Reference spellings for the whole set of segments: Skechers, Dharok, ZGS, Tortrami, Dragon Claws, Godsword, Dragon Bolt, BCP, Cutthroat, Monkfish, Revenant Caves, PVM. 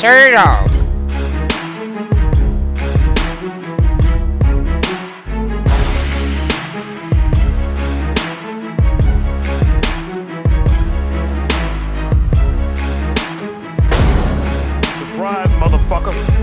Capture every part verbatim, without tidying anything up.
turtle. Surprise, motherfucker.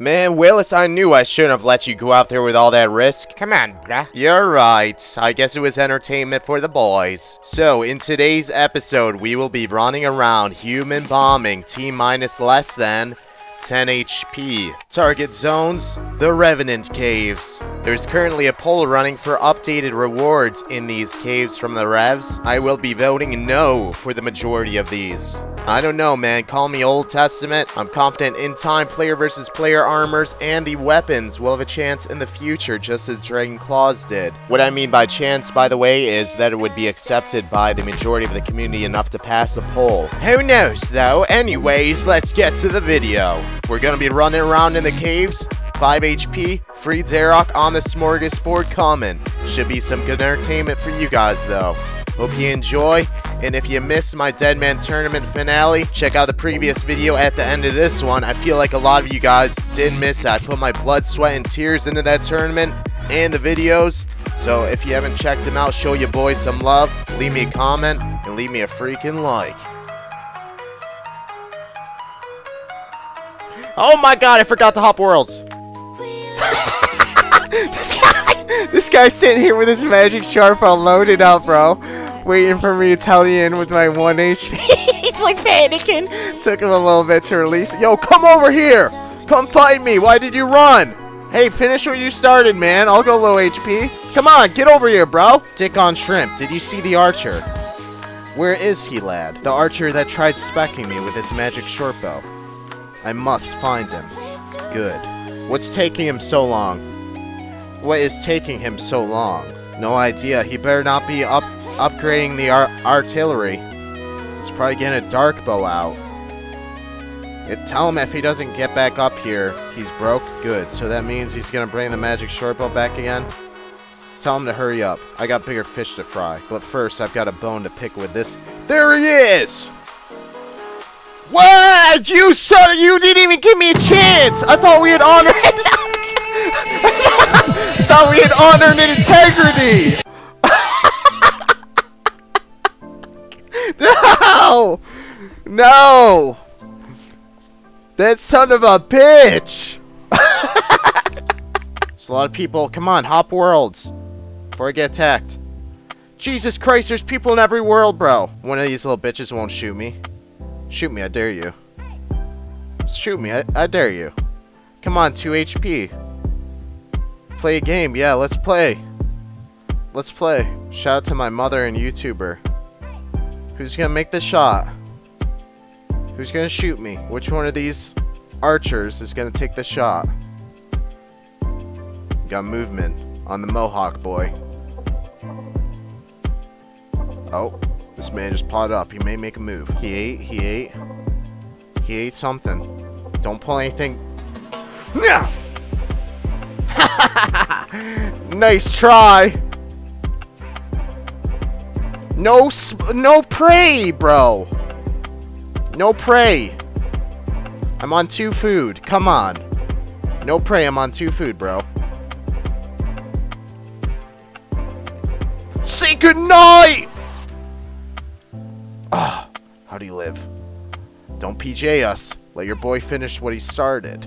Man, Willis, I knew I shouldn't have let you go out there with all that risk. Come on, bruh. You're right. I guess it was entertainment for the boys. So, in today's episode, we will be running around human bombing T-minus less than ten H P. Target zones, the Revenant Caves. There's currently a poll running for updated rewards in these caves from the revs. I will be voting no for the majority of these. I don't know, man. Call me Old Testament. I'm confident in time player versus player armors and the weapons will have a chance in the future, just as Dragon Claws did. What I mean by chance, by the way, is that it would be accepted by the majority of the community enough to pass a poll. Who knows, though? Anyways, let's get to the video. We're gonna be running around in the caves. five H P, free Dharok on the smorgasbord common. Should be some good entertainment for you guys though. Hope you enjoy, and if you missed my Deadman Tournament finale, check out the previous video at the end of this one. I feel like a lot of you guys did miss it. I put my blood, sweat, and tears into that tournament and the videos. So if you haven't checked them out, show your boys some love. Leave me a comment and leave me a freaking like. Oh my god, I forgot to hop worlds. This guy, this guy's sitting here with his magic sharp all loaded up, bro. Waiting for me to tell you in with my one H P. He's like panicking. Took him a little bit to release. Yo, come over here. Come fight me. Why did you run? Hey, finish where you started, man. I'll go low H P. Come on, get over here, bro. Dick on shrimp. Did you see the archer? Where is he, lad? The archer that tried specking me with his magic short bow. I must find him. Good. What's taking him so long? What is taking him so long? No idea. He better not be up upgrading the ar artillery. He's probably getting a dark bow out. It, tell him if he doesn't get back up here, he's broke. Good. So that means he's gonna bring the magic short bow back again. Tell him to hurry up. I got bigger fish to fry. But first, I've got a bone to pick with this. There he is. What? You son, you didn't even give me a chance! I thought we had honor- I thought we had honor and integrity! No! No! That son of a bitch! There's a lot of people. Come on, hop worlds. Before I get attacked. Jesus Christ, there's people in every world, bro. One of these little bitches won't shoot me. Shoot me, I dare you. Shoot me, I, I dare you. Come on, two H P. Play a game, yeah, let's play. Let's play. Shout out to my mother and YouTuber. Who's gonna make the shot? Who's gonna shoot me? Which one of these archers is gonna take the shot? Got movement on the Mohawk boy. Oh. This man just potted up. He may make a move. He ate. He ate. He ate something. Don't pull anything. No! Nice try. No, sp no prey, bro. No prey. I'm on two food. Come on. No prey. I'm on two food, bro. Say goodnight. Ah, oh, how do you live? Don't P J us. Let your boy finish what he started.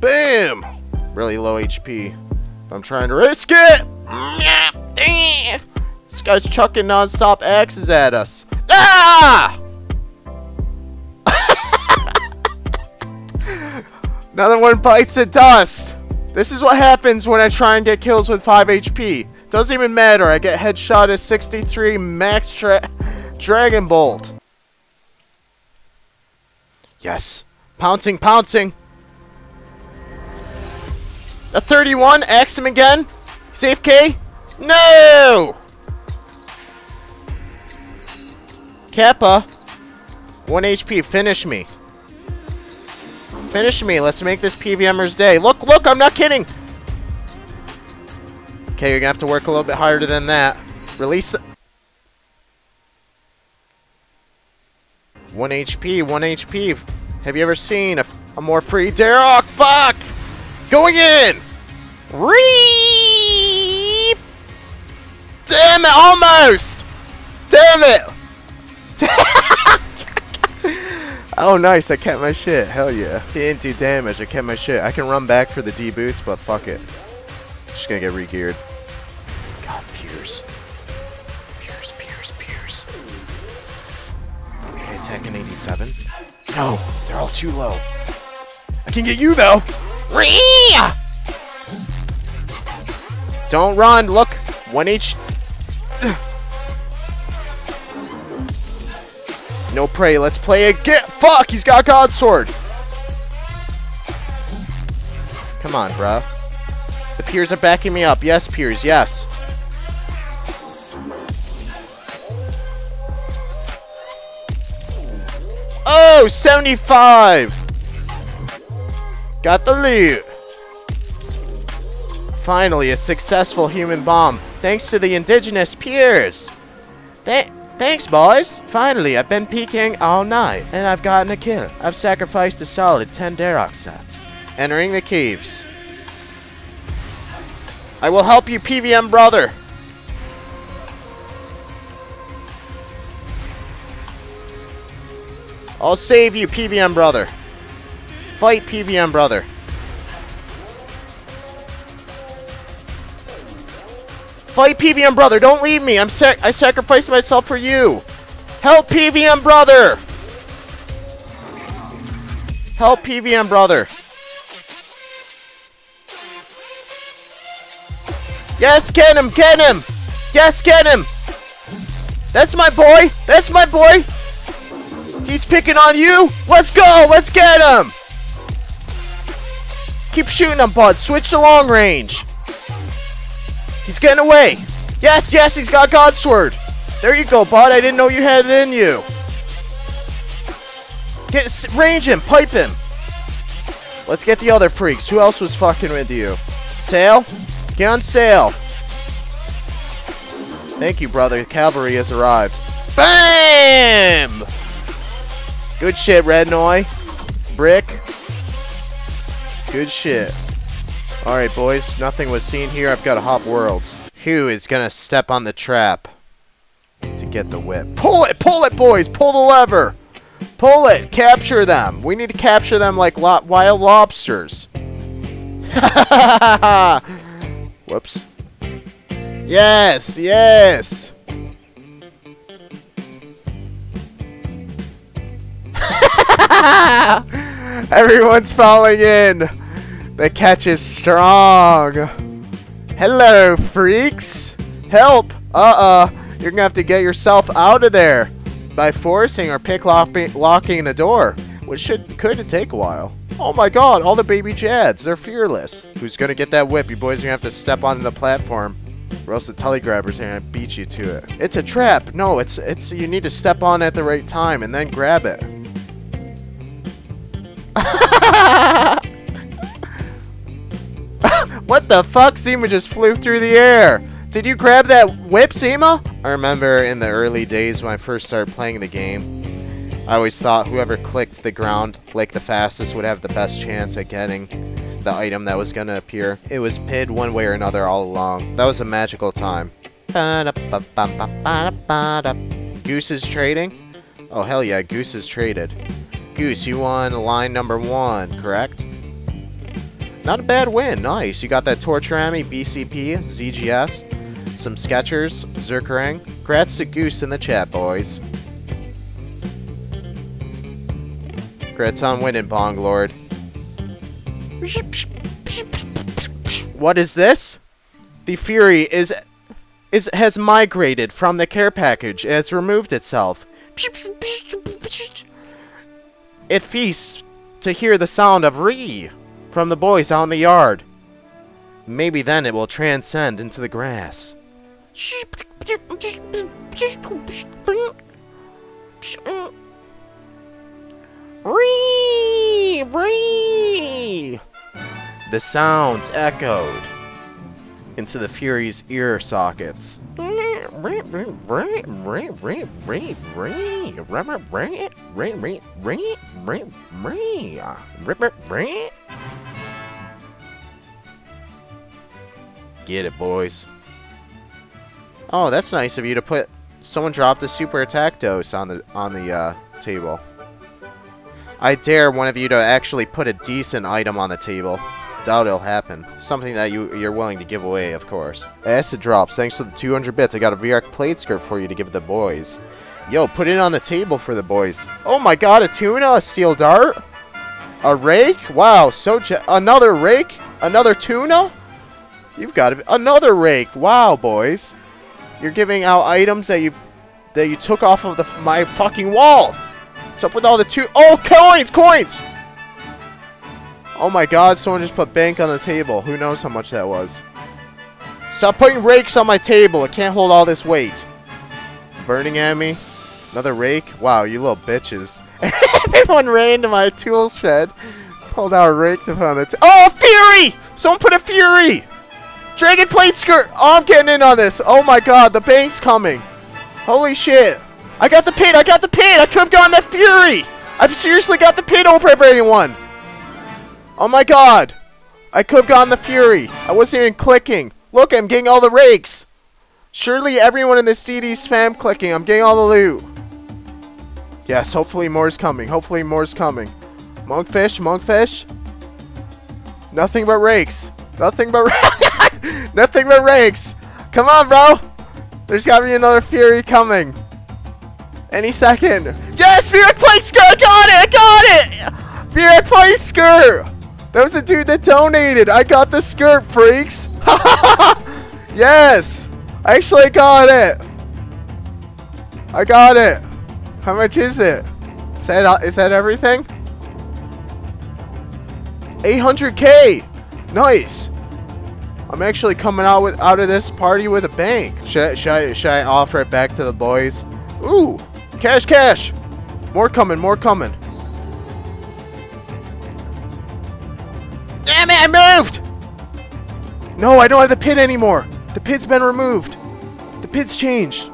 Bam! Really low H P. I'm trying to risk it! Damn! This guy's chucking non-stop axes at us. Ah! Another one bites the dust. This is what happens when I try and get kills with five H P. Doesn't even matter. I get headshot at sixty-three max tra Dragon Bolt. Yes. Pouncing, pouncing. A thirty-one. Axe him again. Safe K. No! Kappa. one H P. Finish me. Finish me. Let's make this PVMer's day. Look, look. I'm not kidding. Okay, you're going to have to work a little bit harder than that. Release the... one H P. one H P. Have you ever seen a, a more free Dharok? Fuck! Going in! Reep! Damn it! Almost! Damn it! Oh, nice. I kept my shit. Hell yeah. Didn't do damage. I kept my shit. I can run back for the D boots, but fuck it. I'm just going to get re-geared. God, Pierce. Pierce, Pierce, Pierce. Okay, attack an eighty-seven. No, they're all too low. I can get you, though. Don't run. Look. one H. No prey. Let's play again. Fuck. He's got Godsword. Come on, bro. The peers are backing me up. Yes, peers. Yes. Oh, seventy-five. Got the loot. Finally, a successful human bomb. Thanks to the indigenous peers. Th thanks, boys. Finally, I've been peeking all night, and I've gotten a kill. I've sacrificed a solid ten Dharok sets. Entering the caves. I will help you, P V M brother. I'll save you, P V M brother. Fight, P V M brother. Fight, P V M brother. Don't leave me. I'm sac I sacrificed myself for you. Help, P V M brother. Help, P V M brother. Yes, get him. Get him. Yes, get him. That's my boy. That's my boy. He's picking on you. Let's go. Let's get him. Keep shooting him, bud. Switch to long range. He's getting away. Yes, yes, he's got Godsword. There you go, bud. I didn't know you had it in you. Get, range him. Pipe him. Let's get the other freaks. Who else was fucking with you? Sail? Get on sail. Thank you, brother. Cavalry has arrived. Bam! Good shit, Rednoy. Brick. Good shit. Alright, boys. Nothing was seen here. I've got to hop worlds. Who is going to step on the trap to get the whip? Pull it! Pull it, boys! Pull the lever! Pull it! Capture them! We need to capture them like lo wild lobsters. Whoops. Yes! Yes! Everyone's falling in. The catch is strong. Hello, freaks. Help. Uh-uh. You're going to have to get yourself out of there by forcing or pick-locking the door, which should could take a while. Oh, my God. All the baby Jads. They're fearless. Who's going to get that whip? You boys are going to have to step onto the platform, or else the telegrabbers are going to beat you to it. It's a trap. No, it's it's. You need to step on at the right time and then grab it. What the fuck? Seema just flew through the air. Did you grab that whip, Seema? I remember in the early days when I first started playing the game, I always thought whoever clicked the ground like the fastest would have the best chance at getting the item that was gonna appear. It was pitted one way or another all along. That was a magical time. Goose is trading? Oh, hell yeah, Goose is traded. Goose, you won line number one, correct? Not a bad win. Nice. You got that Tortrami, B C P, Z G S, some Skechers, Zerkerang. Grats to Goose in the chat, boys. Grats on winning, Bonglord. What is this? The Fury is, is has migrated from the care package and has removed itself. It feasts to hear the sound of Ree from the boys out in the yard. Maybe then it will transcend into the grass. Ree! Ree! The sounds echoed into the Fury's ear sockets. Get it, boys. Oh, that's nice of you to put. Someone dropped a super attack dose on the on the uh, table. I dare one of you to actually put a decent item on the table. Doubt it'll happen. Something that you you're willing to give away, of course. Acid drops. Thanks to the two hundred bits, I got a V R plate skirt for you to give the boys. Yo, put it on the table for the boys. Oh my God, a tuna, a steel dart, a rake. Wow, so another rake, another tuna. You've got to be another rake. Wow, boys. You're giving out items that you that you took off of the my fucking wall. What's up with all the two? Oh, coins, coins! Oh my God! Someone just put bank on the table. Who knows how much that was? Stop putting rakes on my table. It can't hold all this weight. Burning at me. Another rake. Wow, you little bitches! Everyone ran to my tool shed, pulled out a rake to put on the table. Oh, Fury! Someone put a Fury. Dragon plate skirt! Oh, I'm getting in on this! Oh my God, the bank's coming! Holy shit! I got the pit! I got the pit! I could have gotten that Fury! I've seriously got the pit over everyone! Oh my God! I could have gotten the Fury! I wasn't even clicking! Look, I'm getting all the rakes! Surely everyone in this D D spam clicking. I'm getting all the loot! Yes, hopefully more's coming. Hopefully more's coming. Monkfish, monkfish! Nothing but rakes! Nothing but rakes! Nothing but rakes. Come on, bro. There's gotta be another Fury coming. Any second. Yes, Fury plate skirt. I got it. I got it. Fury plate skirt. That was a dude that donated. I got the skirt, freaks. Yes. I actually got it. I got it. How much is it? Is that, is that everything? eight hundred K. Nice. I'm actually coming out with out of this party with a bank. Should I, should I, should I offer it back to the boys? Ooh, cash, cash. More coming, more coming. Damn it, I moved. No, I don't have the pit anymore. The pit's been removed. The pit's changed.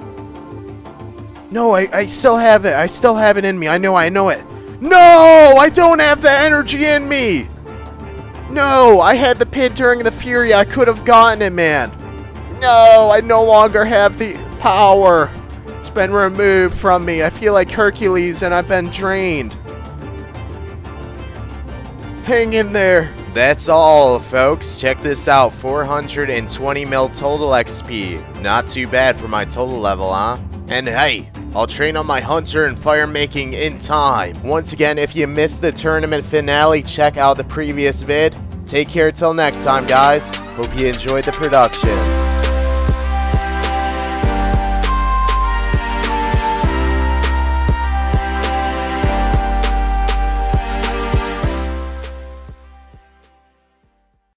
No, I, I still have it. I still have it in me. I know, I know it. No, I don't have the energy in me. No, I had the pit during the Fury. I could have gotten it, man. No, I no longer have the power. It's been removed from me. I feel like Hercules and I've been drained. Hang in there. That's all, folks. Check this out. four hundred twenty mil total X P. Not too bad for my total level, huh? And hey, I'll train on my hunter and fire making in time. Once again, if you missed the tournament finale, check out the previous vid. Take care till next time, guys. Hope you enjoyed the production.